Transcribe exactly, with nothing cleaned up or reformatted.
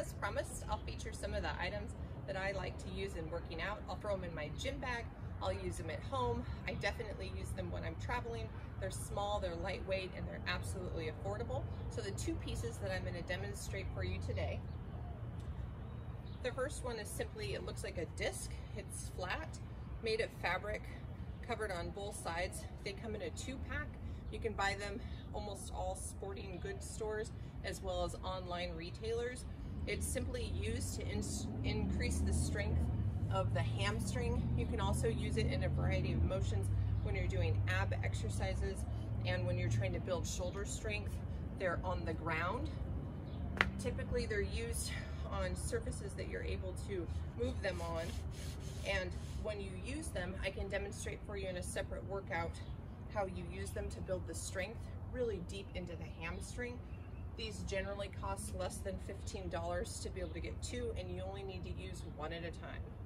as promised, I'll feature some of the items that I like to use in working out. I'll throw them in my gym bag. I'll use them at home. I definitely use them when I'm traveling. They're small, they're lightweight, and they're absolutely affordable. So the two pieces that I'm going to demonstrate for you today. The first one is simply, it looks like a disc. It's flat, made of fabric, covered on both sides. They come in a two-pack. You can buy them almost all sporting goods stores as well as online retailers. It's simply used to in increase the strength of the hamstring. You can also use it in a variety of motions when you're doing ab exercises and when you're trying to build shoulder strength. They're on the ground. Typically they're used on surfaces that you're able to move them on, and when you use them, I can demonstrate for you in a separate workout how you use them to build the strength really deep into the hamstring. These generally cost less than fifteen dollars to be able to get two, and you only need to use one at a time.